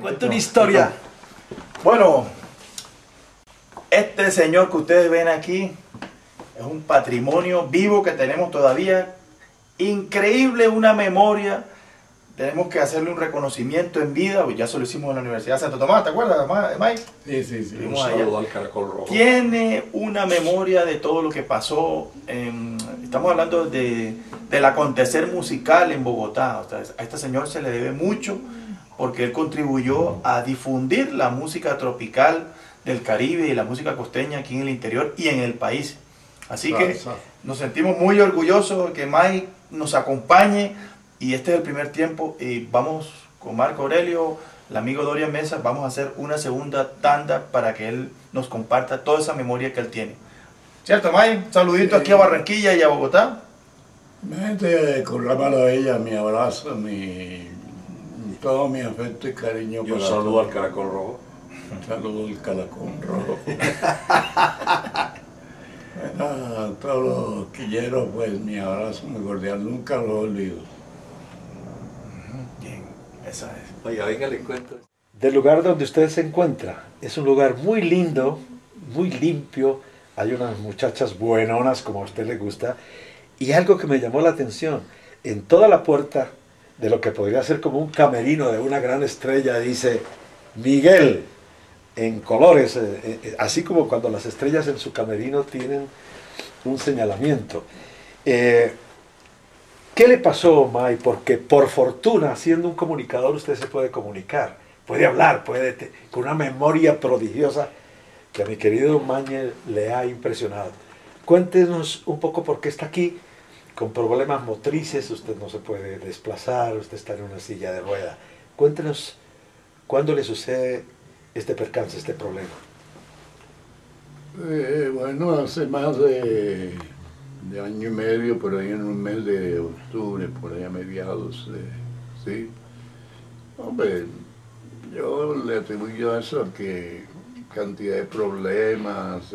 Cuento una historia. Bueno, este señor que ustedes ven aquí es un patrimonio vivo que tenemos todavía. Increíble, una memoria. Tenemos que hacerle un reconocimiento en vida. Ya se lo hicimos en la Universidad de Santo Tomás, ¿te acuerdas, Mike? Sí, sí, sí. Un saludo al Caracol Rojo. Tiene una memoria de todo lo que pasó. Estamos hablando del acontecer musical en Bogotá. O sea, a este señor se le debe mucho, porque él contribuyó a difundir la música tropical del Caribe y la música costeña aquí en el interior y en el país. Así que nos sentimos muy orgullosos de que Mike nos acompañe, y este es el primer tiempo, y vamos con Marco Aurelio, el amigo Dorian Mesa, vamos a hacer una segunda tanda para que él nos comparta toda esa memoria que él tiene. ¿Cierto, Mike? Saludito aquí a Barranquilla y a Bogotá. Mi gente, con la mano de ella, mi abrazo, todo mi afecto y cariño. Yo saludo al Caracol Rojo. Saludo al Caracol Rojo. A todos los quilleros, pues mi abrazo muy cordial, nunca lo olvido. Bien, esa es. Oye, venga, le cuento. Del lugar donde usted se encuentra, es un lugar muy lindo, muy limpio. Hay unas muchachas buenonas, como a usted le gusta. Y algo que me llamó la atención, en toda la puerta de lo que podría ser como un camerino de una gran estrella, dice Miguel, en colores, así como cuando las estrellas en su camerino tienen un señalamiento. ¿Qué le pasó, May? Porque por fortuna, siendo un comunicador, usted se puede comunicar, puede hablar, puede, con una memoria prodigiosa que a mi querido Mañe le ha impresionado. Cuéntenos un poco por qué está aquí. Con problemas motrices, usted no se puede desplazar, usted está en una silla de rueda. Cuéntenos, ¿cuándo le sucede este percance, este problema? Bueno, hace más de año y medio, por ahí en un mes de octubre, por ahí a mediados, ¿sí? Hombre, yo le atribuyo a eso que cantidad de problemas,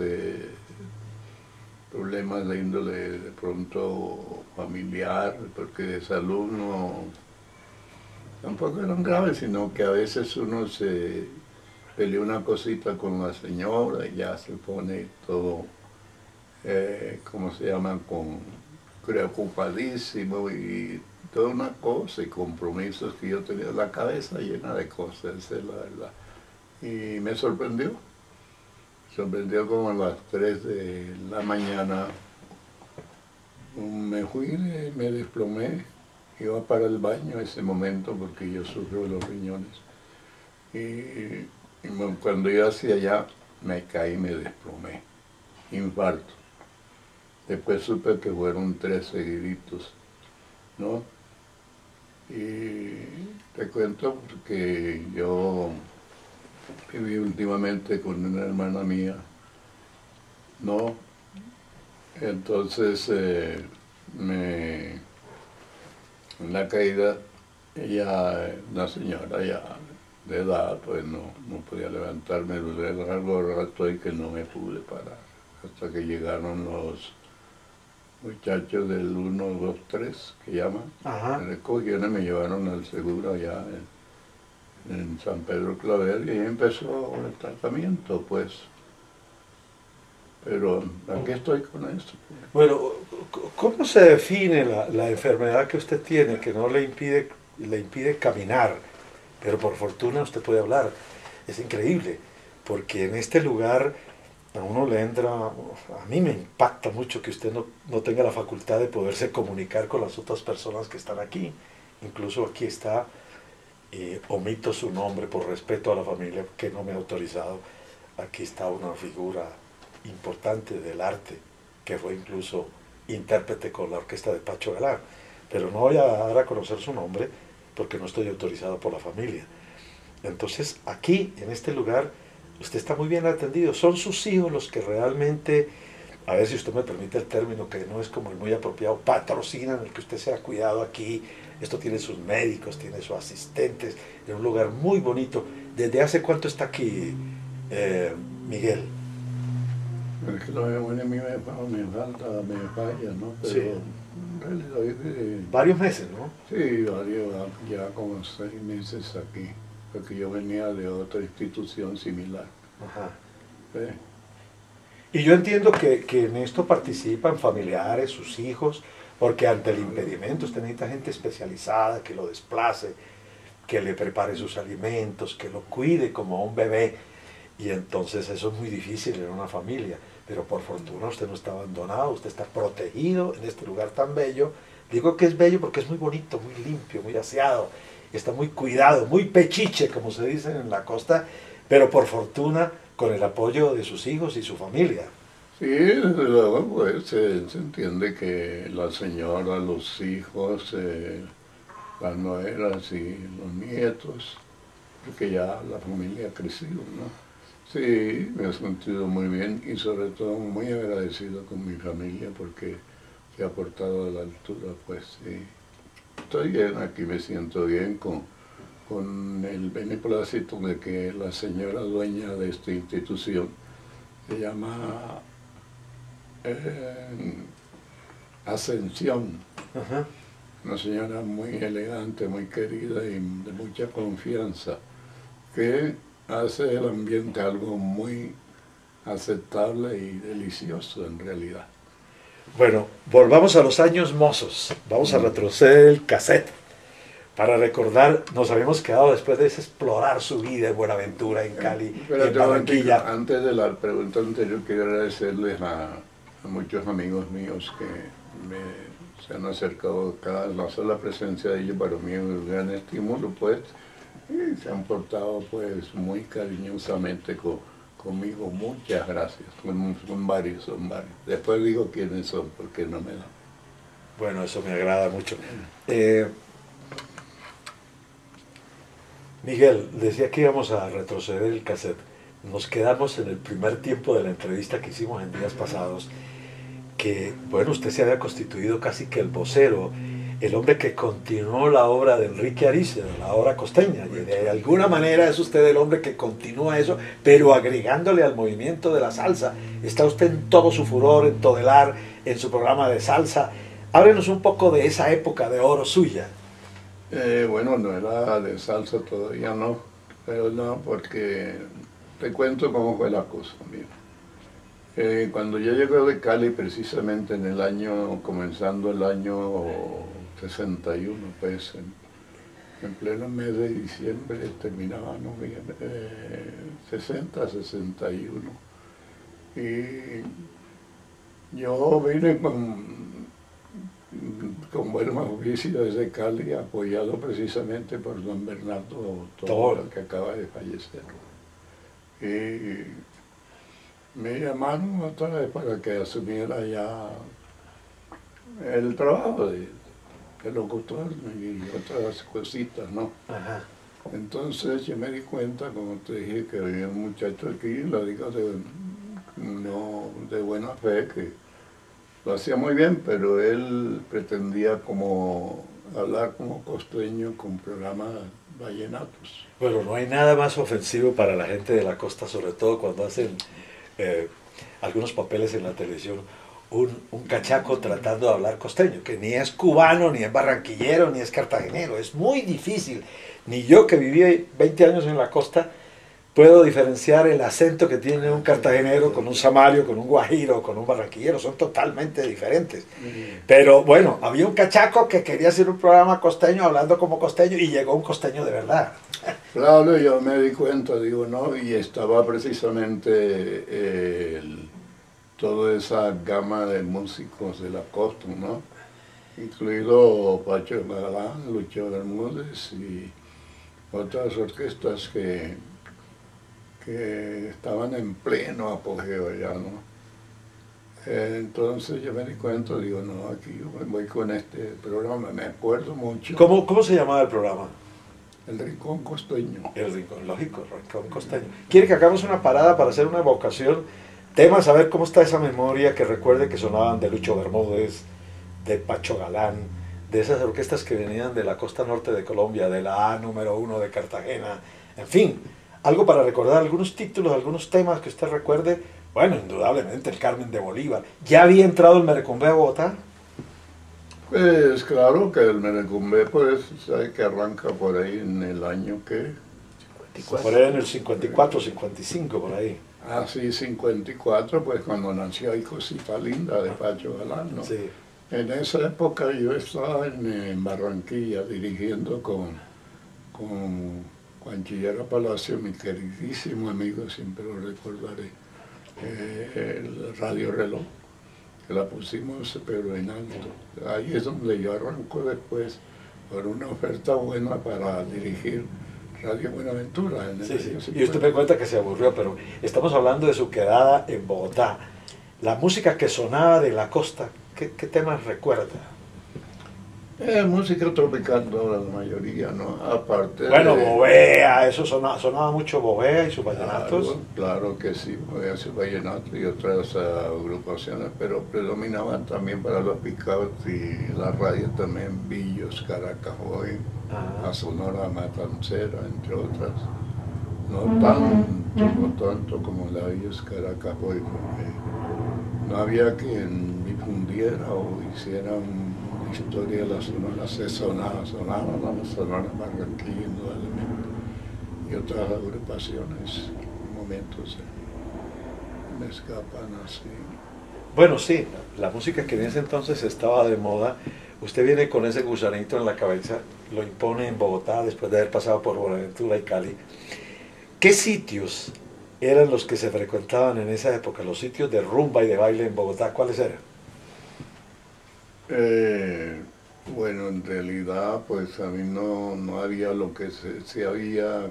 problemas de índole de pronto familiar, porque de salud no, tampoco eran graves, sino que a veces uno se pelea una cosita con la señora y ya se pone todo, ¿cómo se llama?, con preocupadísimo y toda una cosa, y compromisos que yo tenía, la cabeza llena de cosas, esa es la verdad. Y me sorprendió. Sorprendió como a las 3 de la mañana, me fui, me desplomé, iba para el baño ese momento porque yo sufro los riñones. Y cuando iba hacia allá, me caí, me desplomé, infarto. Después supe que fueron 3 seguiditos, ¿no? Y te cuento porque yo viví últimamente con una hermana mía, ¿no? Entonces, en la caída, ella, una señora ya de edad, pues no podía levantarme, me duré largo rato y que no me pude parar, hasta que llegaron los muchachos del 1, 2, 3, que llaman. Ajá. Me recogieron y me llevaron al seguro allá en San Pedro Claver, y empezó el tratamiento, pues. Pero aquí estoy con esto. Bueno, ¿cómo se define la enfermedad que usted tiene, que no le impide caminar? Pero por fortuna usted puede hablar. Es increíble, porque en este lugar a uno le entra... A mí me impacta mucho que usted no tenga la facultad de poderse comunicar con las otras personas que están aquí. Incluso aquí está... omito su nombre por respeto a la familia que no me ha autorizado. Aquí está una figura importante del arte que fue incluso intérprete con la orquesta de Pacho Galán, pero no voy a dar a conocer su nombre porque no estoy autorizado por la familia. Entonces aquí, en este lugar, usted está muy bien atendido. Son sus hijos los que realmente, a ver si usted me permite el término que no es como el muy apropiado, patrocinan el que usted sea cuidado aquí. Esto tiene sus médicos, tiene sus asistentes, es un lugar muy bonito. ¿Desde hace cuánto está aquí, Miguel? Es que bueno, a mí me falta, me falla, ¿no? Pero sí. En realidad, varios meses, ¿no? Sí, varios, ya como 6 meses aquí. porque yo venía de otra institución similar. Ajá. ¿Sí? Y yo entiendo que en esto participan familiares, sus hijos, porque ante el impedimento usted necesita gente especializada que lo desplace, que le prepare sus alimentos, que lo cuide como a un bebé. Y entonces eso es muy difícil en una familia. Pero por fortuna usted no está abandonado, usted está protegido en este lugar tan bello. Digo que es bello porque es muy bonito, muy limpio, muy aseado, está muy cuidado, muy pechiche, como se dice en la costa, pero por fortuna con el apoyo de sus hijos y su familia. Sí, desde luego, pues se entiende que la señora, los hijos, las nueras y los nietos, porque ya la familia ha crecido, ¿no? Sí, me he sentido muy bien y sobre todo muy agradecido con mi familia porque se ha portado a la altura, pues sí. Estoy bien, aquí me siento bien con el beneplácito de que la señora dueña de esta institución se llama Ascensión. Ajá. Una señora muy elegante, muy querida y de mucha confianza, que hace el ambiente algo muy aceptable y delicioso en realidad. Bueno, volvamos a los años mozos, vamos a retroceder el cassette para recordar, nos habíamos quedado después de explorar su vida en Buenaventura, en Cali, en Barranquilla. Antes de la pregunta anterior quiero agradecerles a muchos amigos míos que se han acercado acá, la sola presencia de ellos para mí es un gran estímulo, pues. Y se han portado pues muy cariñosamente conmigo, muchas gracias, son varios. Después digo quiénes son, porque no me da. Bueno, eso me agrada mucho. Miguel, decía que íbamos a retroceder el cassette. Nos quedamos en el primer tiempo de la entrevista que hicimos en días pasados, que bueno, usted se había constituido casi que el vocero, el hombre que continuó la obra de Enrique Ariza, la obra costeña, y de alguna manera es usted el hombre que continúa eso, pero agregándole al movimiento de la salsa. Está usted en todo su furor, en Todelar, en su programa de salsa. Háblenos un poco de esa época de oro suya. Bueno, no era de salsa todavía, no, pero no, porque te cuento cómo fue la cosa, mira. Cuando yo llegué de Cali, precisamente en el año, comenzando el año 61, pues en pleno mes de diciembre, terminaba noviembre, 60, 61. Y yo vine con buena oficio desde Cali, apoyado precisamente por don Bernardo D'Autora, que acaba de fallecer. Y me llamaron otra vez para que asumiera ya el trabajo de locutor y otras cositas, ¿no? Ajá. Entonces yo me di cuenta, como te dije, que había un muchacho aquí, lo digo de buena fe, que lo hacía muy bien, pero él pretendía como hablar como costeño con programas vallenatos. Bueno, no hay nada más ofensivo para la gente de la costa, sobre todo cuando hacen algunos papeles en la televisión. Un cachaco tratando de hablar costeño, que ni es cubano, ni es barranquillero, ni es cartagenero, es muy difícil. Ni yo que viví 20 años en la costa puedo diferenciar el acento que tiene un cartagenero con un samario, con un guajiro, con un barranquillero, son totalmente diferentes. Pero bueno, había un cachaco que quería hacer un programa costeño hablando como costeño y llegó un costeño de verdad. Claro, yo me di cuenta, digo, no, y estaba precisamente toda esa gama de músicos de la costa, ¿no? Incluido Pacho Galán, Lucho Bermúdez y otras orquestas que estaban en pleno apogeo ya, ¿no? Entonces yo me di cuenta, digo, no, aquí yo voy con este programa, me acuerdo mucho. ¿Cómo se llamaba el programa? El Rincón Costeño. El Rincón, lógico, el Rincón Costeño. ¿Quiere que hagamos una parada para hacer una evocación? Tema, a ver cómo está esa memoria que recuerde que sonaban de Lucho Bermúdez, de Pacho Galán, de esas orquestas que venían de la costa norte de Colombia, de la A número 1 de Cartagena, en fin. Algo para recordar, algunos títulos, algunos temas que usted recuerde. Bueno, indudablemente el Carmen de Bolívar. ¿Ya había entrado el Merecumbé a Bogotá? Pues claro que el Merecumbé, pues, sabe que arranca por ahí en el año que 54. Por ahí en el 54, 55, por ahí. Ah, sí, 54, pues cuando nació Hijosita Linda de Pacho Galán, ¿no? Sí. En esa época yo estaba en Barranquilla dirigiendo con Panchillera Palacio, mi queridísimo amigo, siempre lo recordaré, el Radio Reloj, que la pusimos pero en alto. Ahí es donde yo arranco después por una oferta buena para dirigir Radio Buenaventura. En el sí, sí. Y usted me cuenta que se aburrió, pero estamos hablando de su quedada en Bogotá. La música que sonaba de la costa, ¿qué temas recuerda? Música tropical, no, la mayoría, ¿no? Aparte bueno, de... Bovea, eso sonaba mucho Bovea y sus vallenatos. Claro, claro que sí, Bovea, sus vallenatos y otras agrupaciones, pero predominaban también para los picados y la radio también, Billos Caracas Boys, la Sonora Matancera, entre otras. No tanto como la Billos Caracas Boys, porque no había quien difundiera o hiciera historia de la Sonora, se sonaba la Sonora Barranquilla indudablemente, y otras agrupaciones, momentos me escapan así. Bueno, sí, la música que en ese entonces estaba de moda, usted viene con ese gusanito en la cabeza, lo impone en Bogotá después de haber pasado por Buenaventura y Cali. ¿Qué sitios eran los que se frecuentaban en esa época, los sitios de rumba y de baile en Bogotá, cuáles eran? Bueno, en realidad pues a mí no había lo que se había,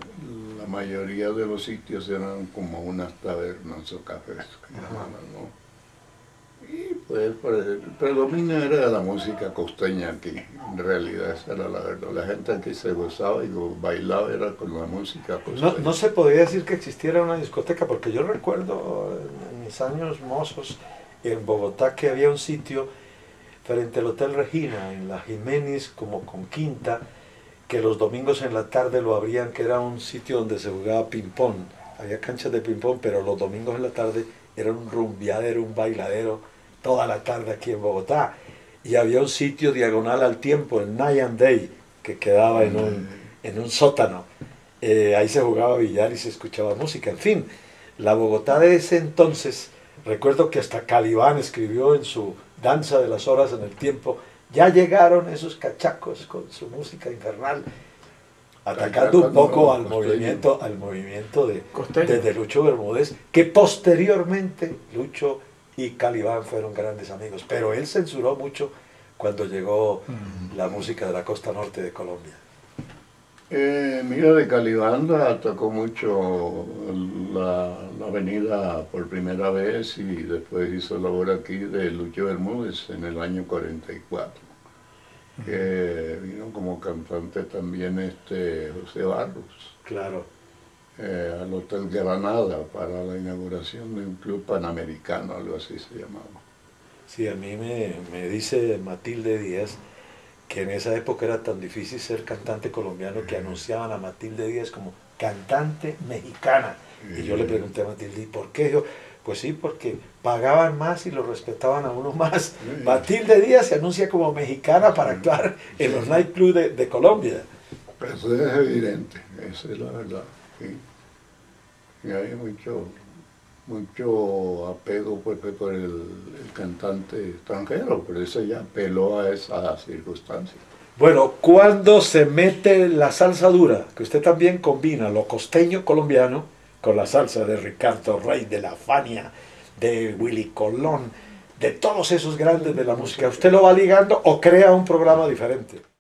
la mayoría de los sitios eran como unas tabernas o cafés, ¿no? Y pues predomina era la música costeña aquí, en realidad esa era la verdad, la gente aquí se gozaba y bailaba era con la música costeña. No se podía decir que existiera una discoteca, porque yo recuerdo en mis años mozos en Bogotá que había un sitio frente al Hotel Regina, en la Jiménez, como con Quinta, que los domingos en la tarde lo abrían, que era un sitio donde se jugaba ping-pong. Había canchas de ping-pong, pero los domingos en la tarde era un rumbeadero, un bailadero, toda la tarde aquí en Bogotá. Y había un sitio diagonal al tiempo, el Night and Day, que quedaba en un sótano. Ahí se jugaba billar y se escuchaba música. En fin, la Bogotá de ese entonces, recuerdo que hasta Calibán escribió en su Danza de las Horas en el Tiempo, ya llegaron esos cachacos con su música infernal, atacando un poco al movimiento de Lucho Bermúdez, que posteriormente Lucho y Calibán fueron grandes amigos, pero él censuró mucho cuando llegó la música de la costa norte de Colombia. Mira, de Calibán atacó mucho la avenida por primera vez y después hizo labor aquí de Lucho Bermúdez en el año 44. Que vino como cantante también José Barros. Claro. Al Hotel Granada para la inauguración de un club panamericano, algo así se llamaba. Sí, a mí me dice Matilde Díaz que en esa época era tan difícil ser cantante colombiano que anunciaban a Matilde Díaz como cantante mexicana. Y yo le pregunté a Matilde, ¿y por qué? Yo, pues sí, porque pagaban más y lo respetaban a uno más. Matilde Díaz se anuncia como mexicana para actuar en los nightclubs de Colombia. Eso es evidente, esa es la verdad. Sí. Y hay mucho apego pues, por el cantante extranjero, pero eso ya apeló a esa circunstancia. Bueno, ¿cuándo se mete la salsa dura? Que usted también combina lo costeño colombiano con la salsa de Ricardo Rey, de La Fania, de Willy Colón, de todos esos grandes de la música. ¿Usted lo va ligando o crea un programa diferente?